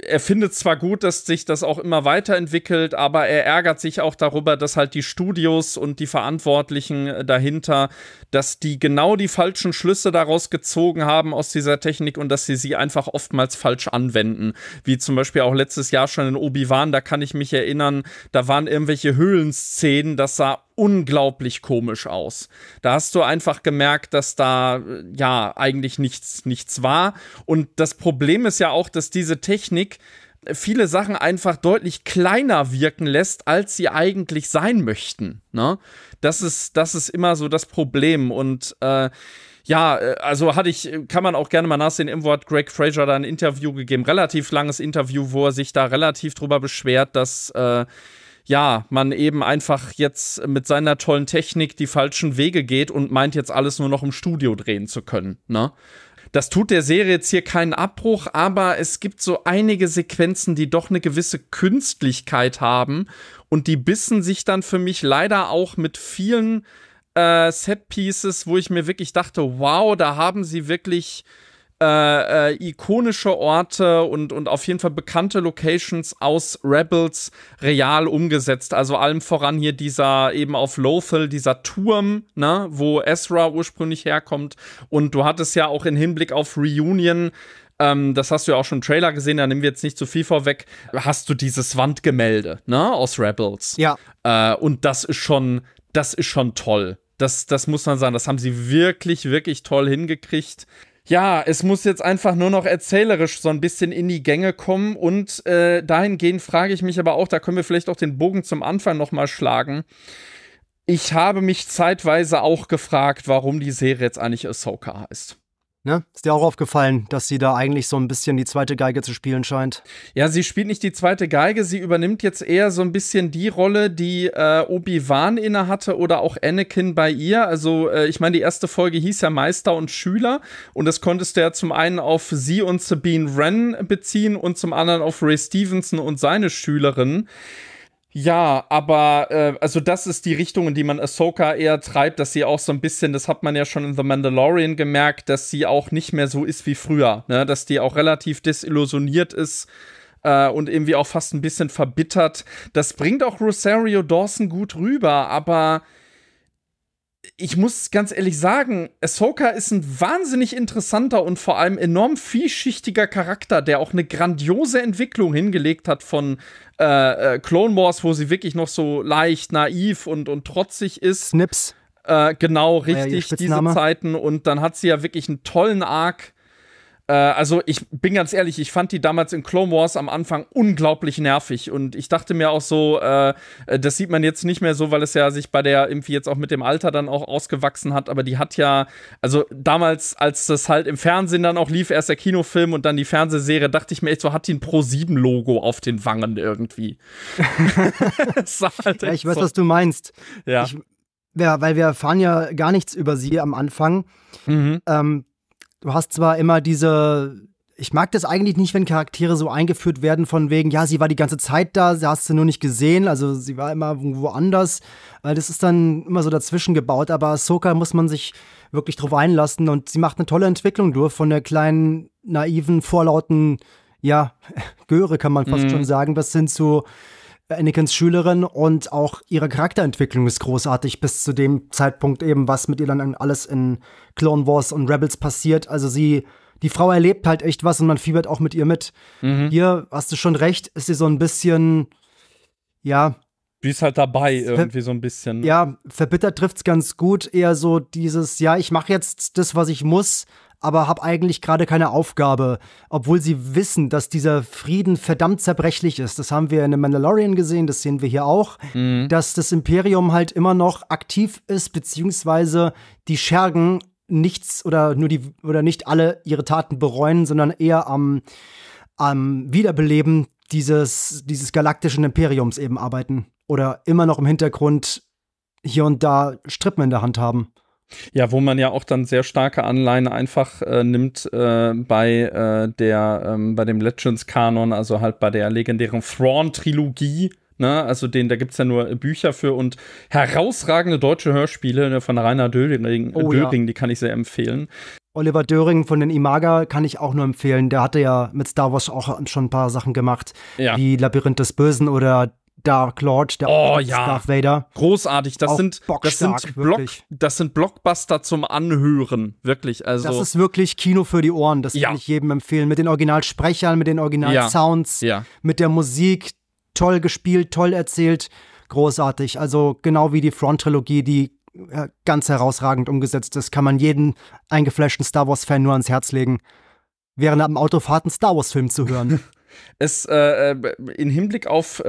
er findet zwar gut, dass sich das auch immer weiterentwickelt, aber er ärgert sich auch darüber, dass halt die Studios und die Verantwortlichen dahinter, dass die genau die falschen Schlüsse daraus gezogen haben aus dieser Technik und dass sie sie einfach oftmals falsch anwenden. Wie zum Beispiel auch letztes Jahr schon in Obi-Wan, da kann ich mich erinnern, da waren irgendwelche Höhlenszenen, das sah unglaublich komisch aus. Da hast du einfach gemerkt, dass da ja eigentlich nichts war. Und das Problem ist ja auch, dass diese Technik viele Sachen einfach deutlich kleiner wirken lässt, als sie eigentlich sein möchten. Ne? Das ist immer so das Problem. Und ja, also kann man auch gerne mal nachsehen, irgendwo hat Greg Fraser da ein Interview gegeben, relativ langes Interview, wo er sich da relativ drüber beschwert, dass ja, man eben einfach jetzt mit seiner tollen Technik die falschen Wege geht und meint jetzt alles nur noch im Studio drehen zu können, ne? Das tut der Serie jetzt hier keinen Abbruch, aber es gibt so einige Sequenzen, die doch eine gewisse Künstlichkeit haben und die bissen sich dann für mich leider auch mit vielen Setpieces, wo ich mir wirklich dachte, wow, da haben sie wirklich ikonische Orte und auf jeden Fall bekannte Locations aus Rebels real umgesetzt. Also allem voran hier dieser eben auf Lothal, dieser Turm, ne, wo Ezra ursprünglich herkommt. Und du hattest ja auch im Hinblick auf Reunion, das hast du ja auch schon im Trailer gesehen, da nehmen wir jetzt nicht zu viel vorweg, hast du dieses Wandgemälde, ne, aus Rebels. Ja. Und das ist schon das ist schon toll. Das muss man sagen, das haben sie wirklich, wirklich toll hingekriegt. Ja, es muss jetzt einfach nur noch erzählerisch so ein bisschen in die Gänge kommen und dahingehend frage ich mich aber auch, da können wir vielleicht auch den Bogen zum Anfang nochmal schlagen. Ich habe mich zeitweise auch gefragt, warum die Serie jetzt eigentlich Ahsoka heißt. Ne? Ist dir auch aufgefallen, dass sie da eigentlich so ein bisschen die zweite Geige zu spielen scheint? Ja, sie spielt nicht die zweite Geige, sie übernimmt jetzt eher so ein bisschen die Rolle, die Obi-Wan inne hatte oder auch Anakin bei ihr. Also ich meine, die erste Folge hieß ja Meister und Schüler und das konntest du ja zum einen auf sie und Sabine Wren beziehen und zum anderen auf Ray Stevenson und seine Schülerin. Ja, aber also das ist die Richtung, in die man Ahsoka eher treibt, dass sie auch so ein bisschen, das hat man ja schon in The Mandalorian gemerkt, dass sie auch nicht mehr so ist wie früher, ne? Dass die auch relativ desillusioniert ist und irgendwie auch fast ein bisschen verbittert. Das bringt auch Rosario Dawson gut rüber, aber ich muss ganz ehrlich sagen, Ahsoka ist ein wahnsinnig interessanter und vor allem enorm vielschichtiger Charakter, der auch eine grandiose Entwicklung hingelegt hat von Clone Wars, wo sie wirklich noch so leicht naiv und trotzig ist. Snips. Genau, richtig, diese Zeiten. Und dann hat sie ja wirklich einen tollen Arc. Also ich bin ganz ehrlich, ich fand die damals in Clone Wars am Anfang unglaublich nervig und ich dachte mir auch so, das sieht man jetzt nicht mehr so, weil es ja sich bei der irgendwie jetzt auch mit dem Alter dann auch ausgewachsen hat, aber die hat ja, also damals, als das halt im Fernsehen dann auch lief, erst der Kinofilm und dann die Fernsehserie, dachte ich mir echt so, hat die ein Pro7-Logo auf den Wangen irgendwie. Halt ja, ich weiß, so, was du meinst. Ja. Ja, weil wir erfahren ja gar nichts über sie am Anfang. Mhm. Du hast zwar immer diese, ich mag das eigentlich nicht, wenn Charaktere so eingeführt werden von wegen, ja, sie war die ganze Zeit da, sie hast sie nur nicht gesehen, also sie war immer woanders, weil das ist dann immer so dazwischen gebaut, aber Ahsoka muss man sich wirklich drauf einlassen und sie macht eine tolle Entwicklung durch von der kleinen, naiven, vorlauten, ja, Göre kann man fast schon sagen, bis hin zu Anakins Schülerin und auch ihre Charakterentwicklung ist großartig bis zu dem Zeitpunkt eben, was mit ihr dann alles in Clone Wars und Rebels passiert. Also sie, die Frau erlebt halt echt was und man fiebert auch mit ihr mit. Mhm. Hier, hast du schon recht, ist sie so ein bisschen, ja. Die ist halt dabei irgendwie so ein bisschen. Ja, verbittert trifft's ganz gut. Eher so dieses, ja, ich mache jetzt das, was ich muss, aber habe eigentlich gerade keine Aufgabe, obwohl sie wissen, dass dieser Frieden verdammt zerbrechlich ist. Das haben wir in The Mandalorian gesehen, das sehen wir hier auch, dass das Imperium halt immer noch aktiv ist, beziehungsweise die Schergen nichts oder nur die oder nicht alle ihre Taten bereuen, sondern eher am Wiederbeleben dieses galaktischen Imperiums eben arbeiten oder immer noch im Hintergrund hier und da Strippen in der Hand haben. Ja, wo man ja auch dann sehr starke Anleihen einfach nimmt bei dem Legends-Kanon, also halt bei der legendären Thrawn-Trilogie, ne? Also da gibt es ja nur Bücher für und herausragende deutsche Hörspiele, ne, von Rainer Döring, ja. Die kann ich sehr empfehlen. Oliver Döring von den Imaga kann ich auch nur empfehlen, der hatte ja mit Star Wars auch schon ein paar Sachen gemacht, ja, wie Labyrinth des Bösen oder Dark Lord, der Darth Vader. Großartig, das sind Blockbuster zum Anhören, wirklich. Also das ist wirklich Kino für die Ohren, das kann ich jedem empfehlen. Mit den Originalsprechern, mit den Originalsounds, mit der Musik, toll gespielt, toll erzählt, großartig. Also genau wie die Thrawn-Trilogie, die ganz herausragend umgesetzt ist, kann man jeden eingeflashten Star-Wars-Fan nur ans Herz legen, während er am Autofahrt einen Star-Wars-Film zu hören. Es, in Hinblick auf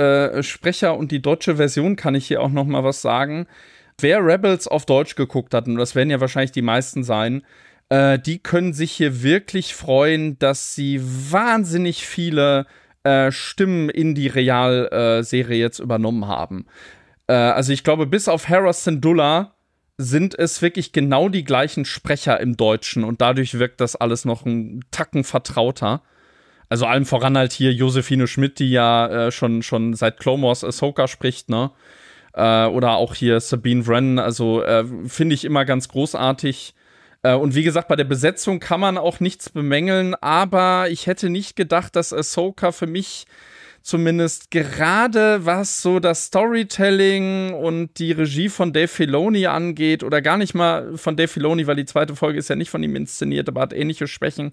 Sprecher und die deutsche Version kann ich hier auch noch mal was sagen. Wer Rebels auf Deutsch geguckt hat, und das werden ja wahrscheinlich die meisten sein, die können sich hier wirklich freuen, dass sie wahnsinnig viele Stimmen in die Realserie jetzt übernommen haben. Also ich glaube, bis auf Hera Syndulla sind es wirklich genau die gleichen Sprecher im Deutschen. Und dadurch wirkt das alles noch einen Tacken vertrauter. Also allem voran halt hier Josefine Schmidt, die ja schon seit Clone Wars Ahsoka spricht, ne? Oder auch hier Sabine Wren, also finde ich immer ganz großartig. Und wie gesagt, bei der Besetzung kann man auch nichts bemängeln, aber ich hätte nicht gedacht, dass Ahsoka für mich zumindest gerade was so das Storytelling und die Regie von Dave Filoni angeht, oder gar nicht mal von Dave Filoni, weil die zweite Folge ist ja nicht von ihm inszeniert, aber hat ähnliche Schwächen,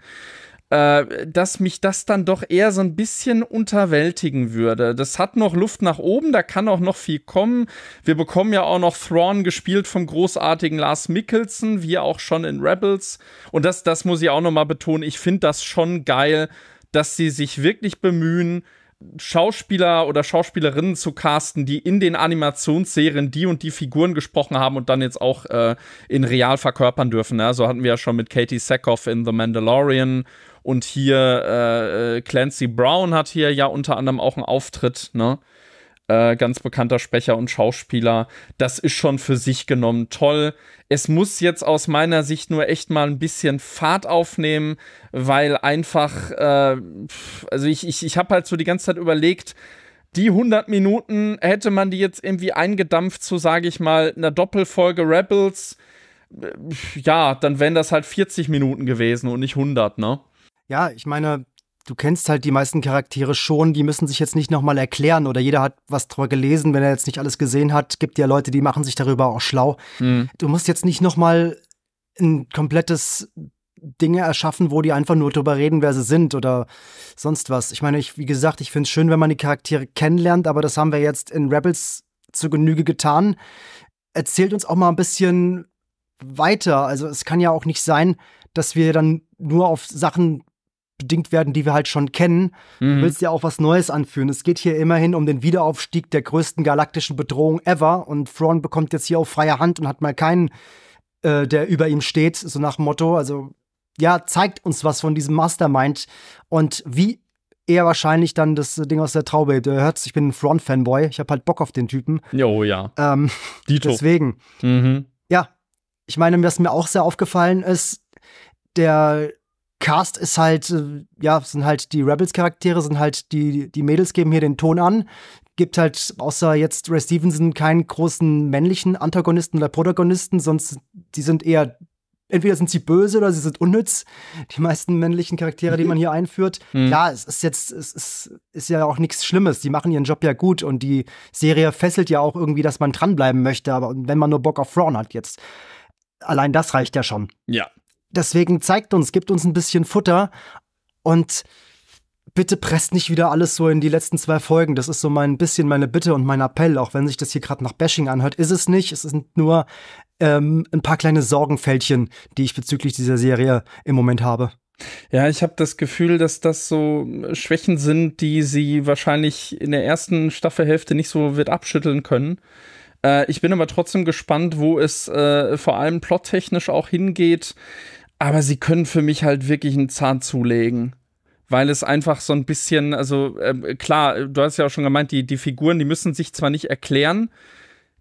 dass mich das dann doch eher so ein bisschen unterwältigen würde. Das hat noch Luft nach oben, da kann auch noch viel kommen. Wir bekommen ja auch noch Thrawn gespielt vom großartigen Lars Mikkelsen, wie auch schon in Rebels. Und das muss ich auch nochmal betonen, ich finde das schon geil, dass sie sich wirklich bemühen, Schauspieler oder Schauspielerinnen zu casten, die in den Animationsserien die und die Figuren gesprochen haben und dann jetzt auch in real verkörpern dürfen. Ne? So hatten wir ja schon mit Katie Sackhoff in The Mandalorian und hier Clancy Brown hat hier ja unter anderem auch einen Auftritt, ne? Ganz bekannter Sprecher und Schauspieler. Das ist schon für sich genommen toll. Es muss jetzt aus meiner Sicht nur echt mal ein bisschen Fahrt aufnehmen, weil einfach, also ich habe halt so die ganze Zeit überlegt, die 100 Minuten hätte man die jetzt irgendwie eingedampft zu, sage ich mal, einer Doppelfolge Rebels. Ja, dann wären das halt 40 Minuten gewesen und nicht 100, ne? Ja, ich meine, du kennst halt die meisten Charaktere schon, die müssen sich jetzt nicht nochmal erklären oder jeder hat was drüber gelesen, wenn er jetzt nicht alles gesehen hat, gibt ja Leute, die machen sich darüber auch schlau. Mhm. Du musst jetzt nicht nochmal ein komplettes Ding erschaffen, wo die einfach nur drüber reden, wer sie sind oder sonst was. Ich meine, wie gesagt, ich finde es schön, wenn man die Charaktere kennenlernt, aber das haben wir jetzt in Rebels zu Genüge getan. Erzählt uns auch mal ein bisschen weiter. Also es kann ja auch nicht sein, dass wir dann nur auf Sachen bedingt werden, die wir halt schon kennen. Mhm. Du willst ja auch was Neues anführen. Es geht hier immerhin um den Wiederaufstieg der größten galaktischen Bedrohung ever und Thrawn bekommt jetzt hier auf freie Hand und hat mal keinen, der über ihm steht, so nach dem Motto. Also, ja, zeigt uns was von diesem Mastermind und wie er wahrscheinlich dann das Ding aus der Traube hebt. Ihr hört's, ich bin ein Thrawn-Fanboy. Ich habe halt Bock auf den Typen. Jo, ja. Dito. Deswegen. Mhm. Ja. Ich meine, was mir auch sehr aufgefallen ist, der Cast ist halt, ja, sind halt die Rebels-Charaktere, sind halt die Mädels geben hier den Ton an. Gibt halt außer jetzt Ray Stevenson keinen großen männlichen Antagonisten oder Protagonisten, sonst die sind eher, entweder sind sie böse oder sie sind unnütz. Die meisten männlichen Charaktere, die man hier einführt. Mhm. Klar, es ist ja auch nichts Schlimmes. Die machen ihren Job ja gut und die Serie fesselt ja auch irgendwie, dass man dranbleiben möchte, aber wenn man nur Bock auf Thrawn hat jetzt. Allein das reicht ja schon. Ja. Deswegen zeigt uns, gibt uns ein bisschen Futter und bitte presst nicht wieder alles so in die letzten 2 Folgen. Das ist so ein bisschen meine Bitte und mein Appell, auch wenn sich das hier gerade nach Bashing anhört, ist es nicht. Es sind nur ein paar kleine Sorgenfältchen, die ich bezüglich dieser Serie im Moment habe. Ja, ich habe das Gefühl, dass das so Schwächen sind, die sie wahrscheinlich in der ersten Staffelhälfte nicht so wird abschütteln können. Ich bin aber trotzdem gespannt, wo es vor allem plottechnisch auch hingeht. Aber sie können für mich halt wirklich einen Zahn zulegen, weil es einfach so ein bisschen, also klar, du hast ja auch schon gemeint, die Figuren, die müssen sich zwar nicht erklären,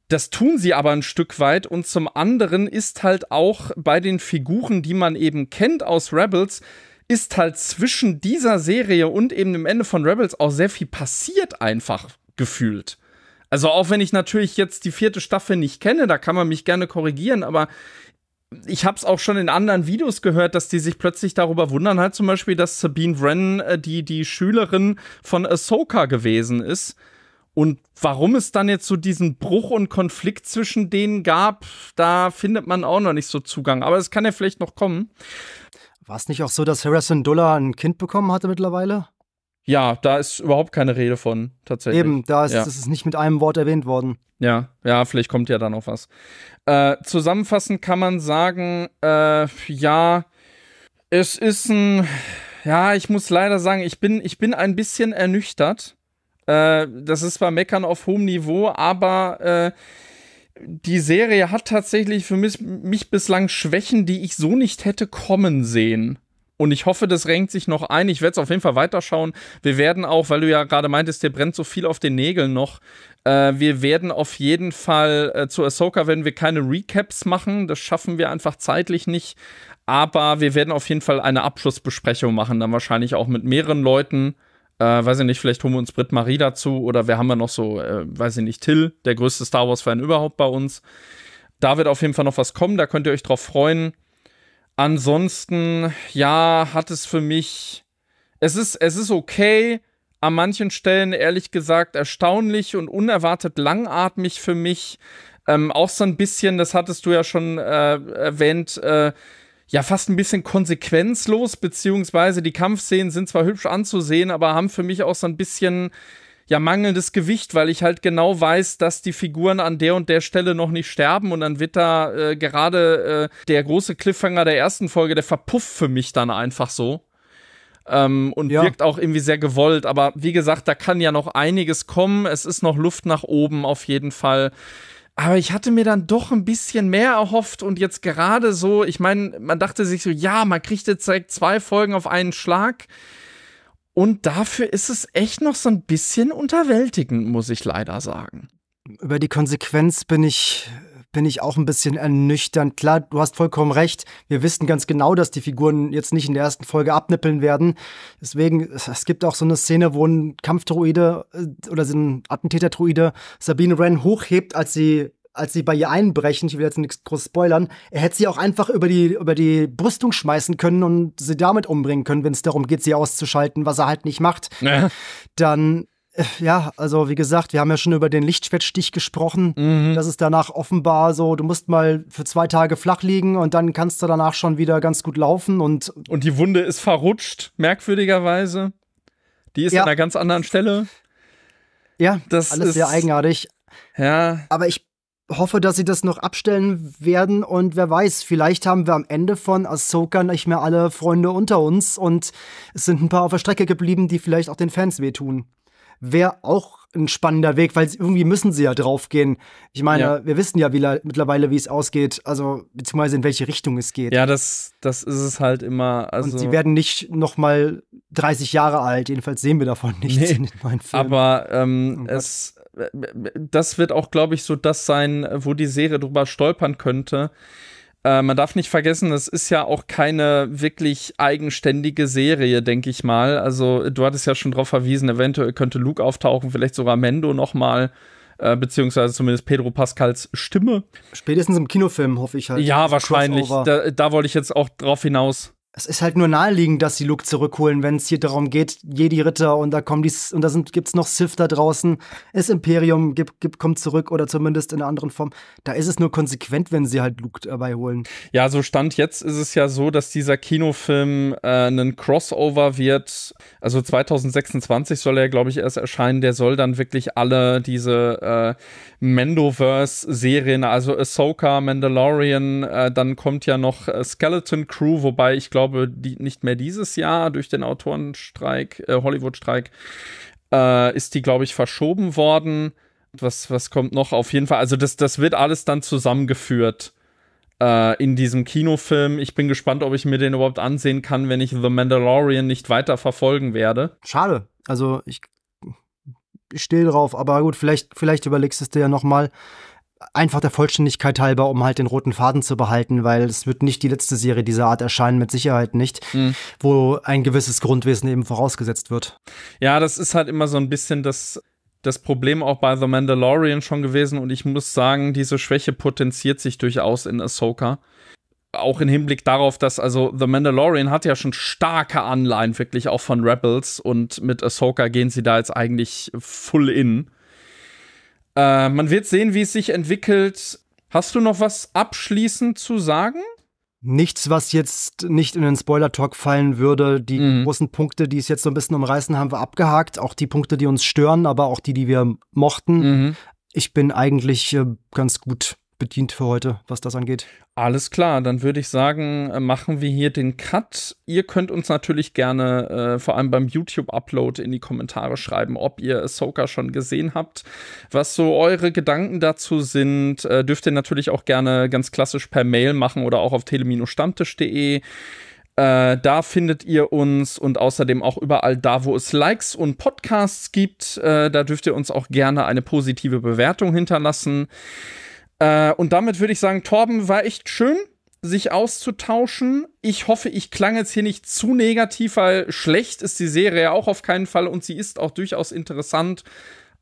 das tun sie aber ein Stück weit und zum anderen ist halt auch bei den Figuren, die man eben kennt aus Rebels, ist halt zwischen dieser Serie und eben dem Ende von Rebels auch sehr viel passiert einfach gefühlt. Also auch wenn ich natürlich jetzt die 4. Staffel nicht kenne, da kann man mich gerne korrigieren, aber ich habe es auch schon in anderen Videos gehört, dass die sich plötzlich darüber wundern, halt zum Beispiel, dass Sabine Wren die Schülerin von Ahsoka gewesen ist. Und warum es dann jetzt so diesen Bruch und Konflikt zwischen denen gab, da findet man auch noch nicht so Zugang. Aber es kann ja vielleicht noch kommen. War es nicht auch so, dass Hera Syndulla ein Kind bekommen hatte mittlerweile? Ja, da ist überhaupt keine Rede von, tatsächlich. Eben, das ist nicht mit einem Wort erwähnt worden. Ja, vielleicht kommt ja da noch was. Zusammenfassend kann man sagen, ja, es ist ein, ja, ich muss leider sagen, ich bin ein bisschen ernüchtert. Das ist zwar Meckern auf hohem Niveau, aber die Serie hat tatsächlich für mich bislang Schwächen, die ich so nicht hätte kommen sehen. Und ich hoffe, das renkt sich noch ein. Ich werde es auf jeden Fall weiterschauen. Wir werden auch, weil du ja gerade meintest, dir brennt so viel auf den Nägeln noch. Wir werden auf jeden Fall zu Ahsoka werden wir keine Recaps machen. Das schaffen wir einfach zeitlich nicht. Aber wir werden auf jeden Fall eine Abschlussbesprechung machen. Dann wahrscheinlich auch mit mehreren Leuten. Weiß ich nicht, vielleicht holen wir uns Britt-Marie dazu. Oder wer haben wir noch so, weiß ich nicht, Till, der größte Star Wars-Fan überhaupt bei uns. Da wird auf jeden Fall noch was kommen. Da könnt ihr euch drauf freuen. Ansonsten, ja, hat es für mich, es ist okay, an manchen Stellen ehrlich gesagt erstaunlich und unerwartet langatmig für mich, auch so ein bisschen, das hattest du ja schon erwähnt, ja fast ein bisschen konsequenzlos, beziehungsweise die Kampfszenen sind zwar hübsch anzusehen, aber haben für mich auch so ein bisschen ja mangelndes Gewicht, weil ich halt genau weiß, dass die Figuren an der und der Stelle noch nicht sterben, und dann wird da gerade der große Cliffhanger der ersten Folge, der verpufft für mich dann einfach so. Und ja, wirkt auch irgendwie sehr gewollt, aber wie gesagt, da kann ja noch einiges kommen, es ist noch Luft nach oben auf jeden Fall. Aber ich hatte mir dann doch ein bisschen mehr erhofft, und jetzt gerade so, ich meine, man dachte sich so, ja, man kriegt jetzt direkt 2 Folgen auf einen Schlag, und dafür ist es echt noch so ein bisschen unterwältigend, muss ich leider sagen. Über die Konsequenz bin ich auch ein bisschen ernüchternd. Klar, du hast vollkommen recht. Wir wissen ganz genau, dass die Figuren jetzt nicht in der ersten Folge abnippeln werden. Deswegen, es gibt auch so eine Szene, wo ein Kampfdroide oder so ein Attentäter-Droide Sabine Wren hochhebt, als sie bei ihr einbrechen. Ich will jetzt nichts groß spoilern. Er hätte sie auch einfach über die Brüstung schmeißen können und sie damit umbringen können, wenn es darum geht, sie auszuschalten, was er halt nicht macht. Ja. Dann ja, also wie gesagt, wir haben ja schon über den Lichtschwertstich gesprochen. Mhm. Das ist danach offenbar so, du musst mal für 2 Tage flach liegen und dann kannst du danach schon wieder ganz gut laufen. Und die Wunde ist verrutscht, merkwürdigerweise. Die ist ja an einer ganz anderen Stelle. Ja, das alles ist sehr eigenartig. Ja. Aber ich hoffe, dass sie das noch abstellen werden, und wer weiß, vielleicht haben wir am Ende von Ahsoka nicht mehr alle Freunde unter uns und es sind ein paar auf der Strecke geblieben, die vielleicht auch den Fans wehtun. Wäre auch ein spannender Weg, weil irgendwie müssen sie ja draufgehen. Ich meine, ja, wir wissen ja mittlerweile, wie es ausgeht, also beziehungsweise in welche Richtung es geht. Ja, das ist es halt immer. Also und sie werden nicht noch mal 30 Jahre alt, jedenfalls sehen wir davon nichts in den neuen Filmen. Aber das wird auch, glaube ich, so das sein, wo die Serie drüber stolpern könnte. Man darf nicht vergessen, das ist ja auch keine wirklich eigenständige Serie, denke ich mal. Also du hattest ja schon darauf verwiesen, eventuell könnte Luke auftauchen, vielleicht sogar Mando noch mal, beziehungsweise zumindest Pedro Pascals Stimme. Spätestens im Kinofilm, hoffe ich halt. Ja, wahrscheinlich. Da wollte ich jetzt auch drauf hinaus. Es ist halt nur naheliegend, dass sie Luke zurückholen, wenn es hier darum geht, Jedi-Ritter, und da kommen die, und da gibt's noch Sith da draußen, das Imperium kommt zurück oder zumindest in einer anderen Form. Da ist es nur konsequent, wenn sie halt Luke dabei holen. Ja, so Stand jetzt ist es ja so, dass dieser Kinofilm ein Crossover wird, also 2026 soll er, glaube ich, erst erscheinen, der soll dann wirklich alle diese Mandoverse-Serien, also Ahsoka, Mandalorian, dann kommt ja noch Skeleton Crew, wobei ich glaube, nicht mehr dieses Jahr durch den Autorenstreik, Hollywood-Streik, ist die, glaube ich, verschoben worden. Was kommt noch? Auf jeden Fall, also das wird alles dann zusammengeführt in diesem Kinofilm. Ich bin gespannt, ob ich mir den überhaupt ansehen kann, wenn ich The Mandalorian nicht weiter verfolgen werde. Schade. Also ich stehe drauf, aber gut, vielleicht überlegst du es dir ja noch mal. Einfach der Vollständigkeit halber, um halt den roten Faden zu behalten, weil es wird nicht die letzte Serie dieser Art erscheinen, mit Sicherheit nicht, wo ein gewisses Grundwissen eben vorausgesetzt wird. Ja, das ist halt immer so ein bisschen das Problem auch bei The Mandalorian schon gewesen, und ich muss sagen, diese Schwäche potenziert sich durchaus in Ahsoka. Auch im Hinblick darauf, dass, also The Mandalorian hat ja schon starke Anleihen wirklich auch von Rebels, und mit Ahsoka gehen sie da jetzt eigentlich full in. Man wird sehen, wie es sich entwickelt. Hast du noch was abschließend zu sagen? Nichts, was jetzt nicht in den Spoiler-Talk fallen würde. Die großen Punkte, die es jetzt so ein bisschen umreißen, haben wir abgehakt. Auch die Punkte, die uns stören, aber auch die wir mochten. Ich bin eigentlich ganz gut bedient für heute, was das angeht. Alles klar, dann würde ich sagen, machen wir hier den Cut. Ihr könnt uns natürlich gerne vor allem beim YouTube-Upload in die Kommentare schreiben, ob ihr Ahsoka schon gesehen habt, was so eure Gedanken dazu sind. Dürft ihr natürlich auch gerne ganz klassisch per Mail machen oder auch auf tele-stammtisch.de. Da findet ihr uns, und außerdem auch überall da, wo es Likes und Podcasts gibt. Da dürft ihr uns auch gerne eine positive Bewertung hinterlassen. Und damit würde ich sagen, Torben, war echt schön, sich auszutauschen. Ich hoffe, ich klang jetzt hier nicht zu negativ, weil schlecht ist die Serie ja auch auf keinen Fall, und sie ist auch durchaus interessant,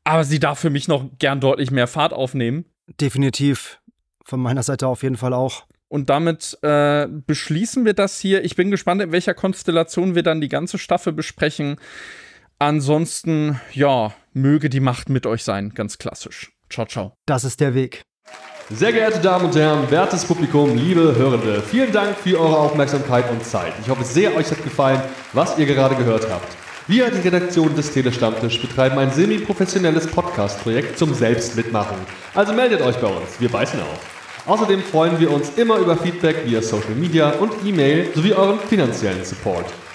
aber sie darf für mich noch gern deutlich mehr Fahrt aufnehmen. Definitiv. Von meiner Seite auf jeden Fall auch. Und damit beschließen wir das hier. Ich bin gespannt, in welcher Konstellation wir dann die ganze Staffel besprechen. Ansonsten, ja, möge die Macht mit euch sein, ganz klassisch. Ciao, ciao. Das ist der Weg. Sehr geehrte Damen und Herren, wertes Publikum, liebe Hörende, vielen Dank für eure Aufmerksamkeit und Zeit. Ich hoffe sehr, euch hat gefallen, was ihr gerade gehört habt. Wir, die Redaktion des Tele-Stammtisch, betreiben ein semi-professionelles Podcast-Projekt zum Selbstmitmachen. Also meldet euch bei uns, wir beißen auf. Außerdem freuen wir uns immer über Feedback via Social Media und E-Mail sowie euren finanziellen Support.